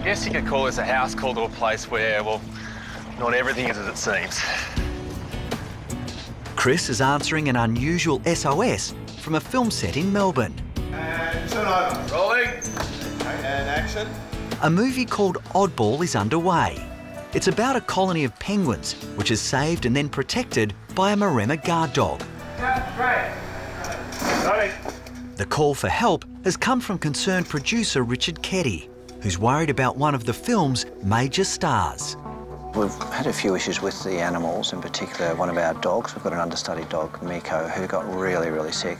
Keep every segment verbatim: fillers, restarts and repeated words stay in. I guess you could call this a house call to a place where, well, not everything is as it seems. Chris is answering an unusual S O S from a film set in Melbourne. And turn over. Rolling. And action. A movie called Oddball is underway. It's about a colony of penguins which is saved and then protected by a Maremma guard dog. The call for help has come from concerned producer Richard Keddie, who's worried about one of the film's major stars. We've had a few issues with the animals, in particular one of our dogs. We've got an understudy dog, Miko, who got really, really sick.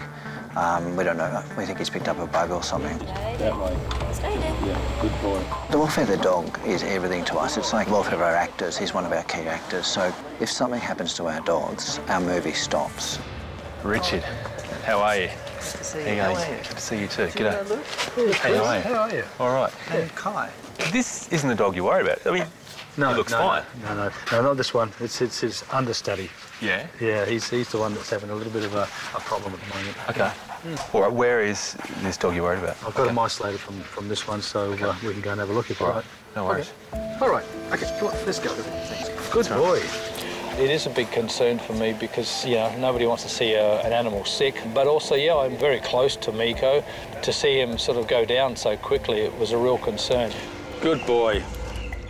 Um, we don't know, we think he's picked up a bug or something. That way. Yeah, good boy. The welfare of the dog is everything to us. It's like welfare of our actors. He's one of our key actors. So if something happens to our dogs, our movie stops. Richard, how are you? Good to see you. How are you? Good to see you too. G'day. Hey, how are you? How are you? All right. Hey, Kai. This isn't the dog you worry about. I mean, no, he looks no, fine. No, no, no, not this one. It's it's his understudy. Yeah. Yeah, he's he's the one that's having a little bit of a, a problem at the moment. Okay. Mm. All right. Where is this dog you're worried about? I've got okay. him isolated from from this one, so okay. uh, we can go and have a look if all right. right. No worries. Okay. All right. Okay. Come on, let's go. Good boy. It is a big concern for me because, you know, nobody wants to see a, an animal sick, but also, yeah, I'm very close to Miko. To see him sort of go down so quickly, it was a real concern. Good boy.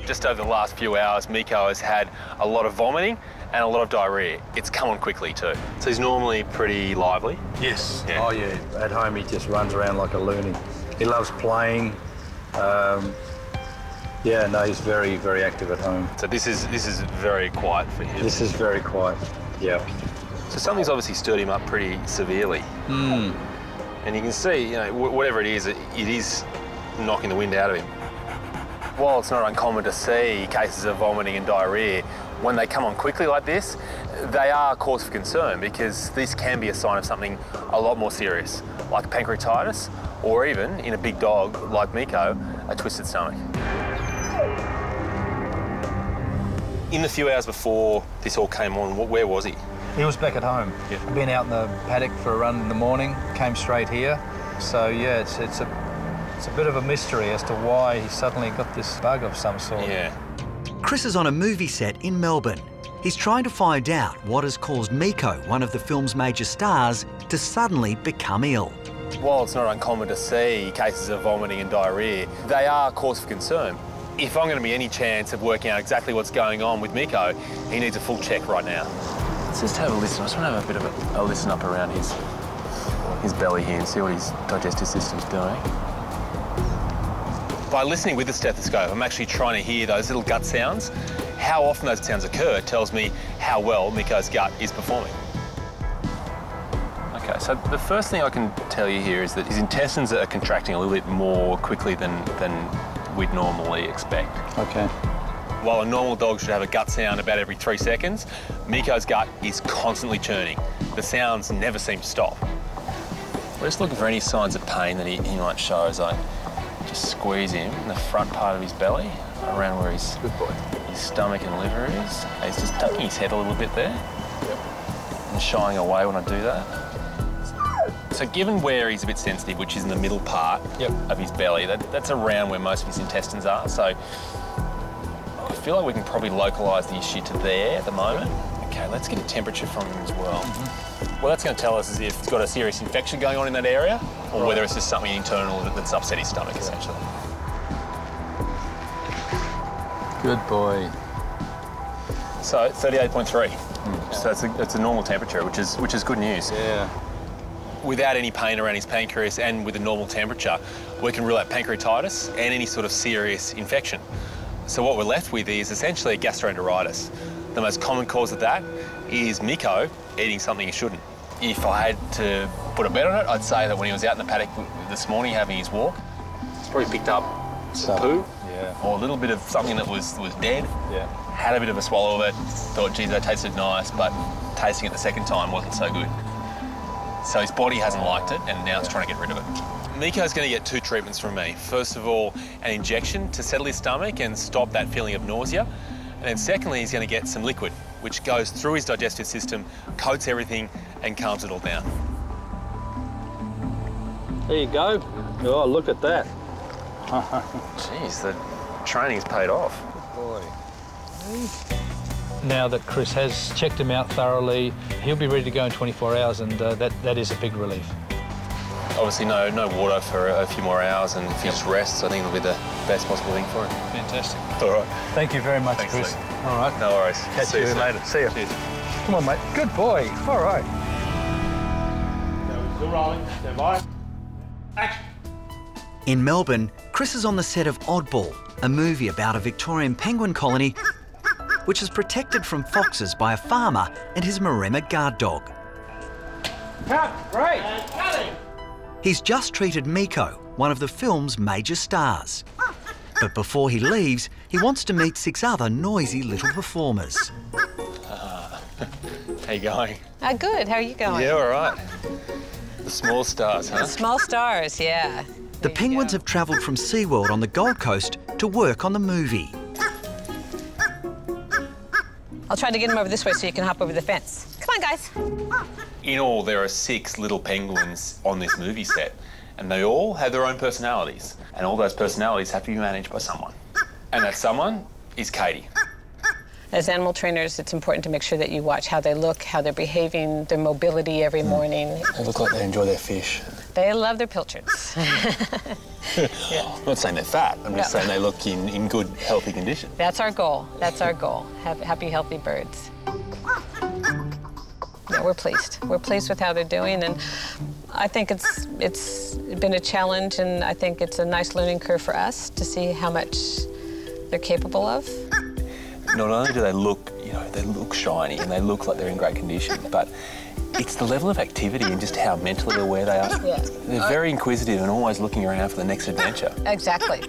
Just over the last few hours, Miko has had a lot of vomiting and a lot of diarrhoea. It's come on quickly too. So he's normally pretty lively? Yes. Yeah. Oh, yeah. At home, he just runs around like a loony. He loves playing. Um, Yeah, no, he's very, very active at home. So this is this is very quiet for him. This is very quiet, yeah. So something's obviously stirred him up pretty severely. Mm. And you can see, you know, whatever it is, it, it is knocking the wind out of him. While it's not uncommon to see cases of vomiting and diarrhoea, when they come on quickly like this, they are a cause for concern because this can be a sign of something a lot more serious, like pancreatitis, or even, in a big dog like Miko, a twisted stomach. In the few hours before this all came on, where was he? He was back at home. Yeah. Been out in the paddock for a run in the morning, came straight here. So yeah, it's, it's, a, it's a bit of a mystery as to why he suddenly got this bug of some sort. Yeah. Chris is on a movie set in Melbourne. He's trying to find out what has caused Miko, one of the film's major stars, to suddenly become ill. While it's not uncommon to see cases of vomiting and diarrhoea, they are a cause for concern. If I'm going to be any chance of working out exactly what's going on with Miko, he needs a full check right now. Let's just have a listen. I just want to have a bit of a, a listen up around his his belly here and see what his digestive system's doing. By listening with the stethoscope, I'm actually trying to hear those little gut sounds. How often those sounds occur tells me how well Miko's gut is performing. Okay, so the first thing I can tell you here is that his intestines are contracting a little bit more quickly than than. we'd normally expect. Okay. While a normal dog should have a gut sound about every three seconds, Miko's gut is constantly churning. The sounds never seem to stop. We're just looking for any signs of pain that he, he might show as I just squeeze him in the front part of his belly, around where his, Good boy. his stomach and liver is. He's just tucking his head a little bit there yep. and shying away when I do that. So given where he's a bit sensitive, which is in the middle part yep. of his belly, that, that's around where most of his intestines are. So I feel like we can probably localise the issue to there at the moment. Okay, let's get a temperature from him as well. Mm-hmm. Well, that's going to tell us is if it's got a serious infection going on in that area or right. whether it's just something internal that, that's upset his stomach, yeah. essentially. Good boy. So thirty-eight point three. Mm. So that's a, that's a normal temperature, which is, which is good news. Yeah. Without any pain around his pancreas and with a normal temperature, we can rule out pancreatitis and any sort of serious infection. So what we're left with is essentially gastroenteritis. The most common cause of that is Miko eating something he shouldn't. If I had to put a bet on it, I'd say that when he was out in the paddock this morning having his walk, he's probably picked up some poo yeah. or a little bit of something that was, was dead, yeah. had a bit of a swallow of it, thought, geez, that tasted nice, but tasting it the second time wasn't so good. So his body hasn't liked it, and now it's trying to get rid of it. Miko's going to get two treatments from me. First of all, an injection to settle his stomach and stop that feeling of nausea. And then secondly, he's going to get some liquid, which goes through his digestive system, coats everything, and calms it all down. There you go. Oh, look at that. Jeez, the training's paid off. Good boy. Now that Chris has checked him out thoroughly, he'll be ready to go in twenty-four hours, and uh, that, that is a big relief. Obviously no, no water for a few more hours, and if he just rests, I think it'll be the best possible thing for him. Fantastic. All right. Thank you very much, Thanks, Chris. Luke. All right. No worries. Catch See you soon. later. See you. Cheers. Come on, mate. Good boy. All right. We're still rolling. Stand by. Action. In Melbourne, Chris is on the set of Oddball, a movie about a Victorian penguin colony which is protected from foxes by a farmer and his Maremma guard dog. Cut. Great. And cutting. He's just treated Miko, one of the film's major stars. But before he leaves, he wants to meet six other noisy little performers. Uh, how you going? Oh, good, how are you going? Yeah, all right. The small stars, huh? The small stars, yeah. The penguins have travelled from SeaWorld on the Gold Coast to work on the movie. I'll try to get him over this way so you can hop over the fence. Come on, guys. In all, there are six little penguins on this movie set, and they all have their own personalities, and all those personalities have to be managed by someone. And that someone is Katie. As animal trainers, it's important to make sure that you watch how they look, how they're behaving, their mobility every morning. They look like they enjoy their fish. They love their pilchards. Yeah. I'm not saying they're fat, I'm just no. saying they look in, in good, healthy condition. That's our goal, that's our goal, have happy, healthy birds. No, we're pleased. We're pleased with how they're doing, and I think it's it's been a challenge, and I think it's a nice learning curve for us to see how much they're capable of. Not only do they look, you know, they look shiny and they look like they're in great condition, but it's the level of activity and just how mentally aware they are. Yeah. They're very inquisitive and always looking around for the next adventure. Exactly.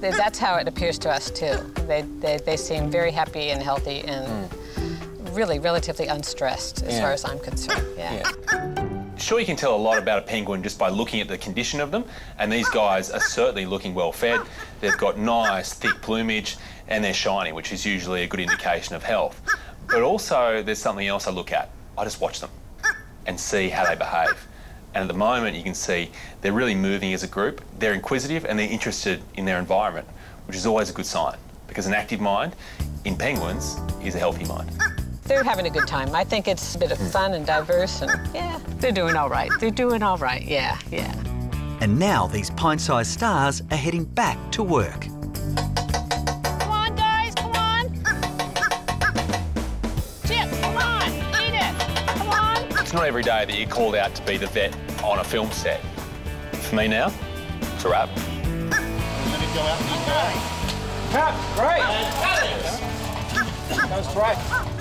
That's how it appears to us too. They they, they seem very happy and healthy and. Mm. really relatively unstressed as yeah. far as I'm concerned, yeah. yeah. Sure, you can tell a lot about a penguin just by looking at the condition of them, and these guys are certainly looking well fed. They've got nice, thick plumage, and they're shiny, which is usually a good indication of health. But also, there's something else I look at. I just watch them and see how they behave. And at the moment, you can see they're really moving as a group. They're inquisitive and they're interested in their environment, which is always a good sign, because an active mind in penguins is a healthy mind. They're having a good time. I think it's a bit of fun and diverse, and yeah, they're doing all right. They're doing all right, yeah, yeah. And now these pint-sized stars are heading back to work. Come on, guys, come on. Chip, come on, eat it, come on. It's not every day that you're called out to be the vet on a film set. For me now, it's a wrap. Let it go out. Cut, great. That was right.